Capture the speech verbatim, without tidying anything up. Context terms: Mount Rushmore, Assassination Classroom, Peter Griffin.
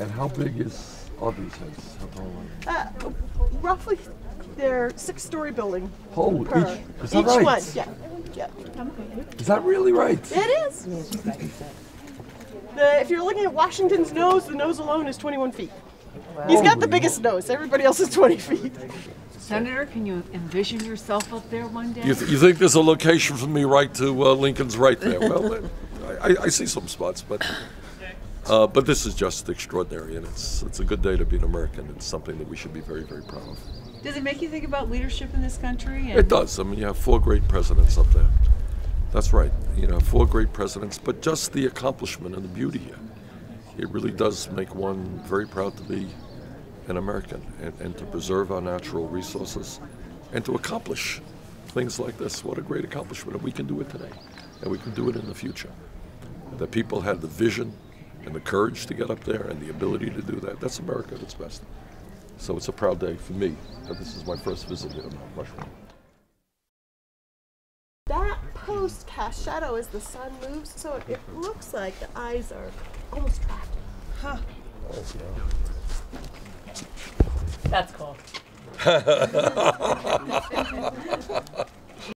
And how big is all these heads? Uh, roughly, they're six-story building. Oh, each, is that each right? one, yeah, yeah. Is that really right? It is. The, if you're looking at Washington's nose, the nose alone is twenty-one feet. Wow. He's got the biggest nose. Everybody else is twenty feet. Senator, can you envision yourself up there one day? You, th you think there's a location for me right to uh, Lincoln's right there? Well, I, I see some spots, but uh, but this is just extraordinary, and it's it's a good day to be an American. It's something that we should be very, very proud of. Does it make you think about leadership in this country? And it does. I mean, you have four great presidents up there. That's right. You know, four great presidents, but just the accomplishment and the beauty here. It really does make one very proud to be an American and, and to preserve our natural resources and to accomplish things like this. What a great accomplishment. And we can do it today, and we can do it in the future. The people had the vision and the courage to get up there and the ability to do that. That's America at its best. So it's a proud day for me that this is my first visit here to Mount Rushmore. That post casts shadow as the sun moves, so it, it looks like the eyes are almost trapped. Huh. That's cool.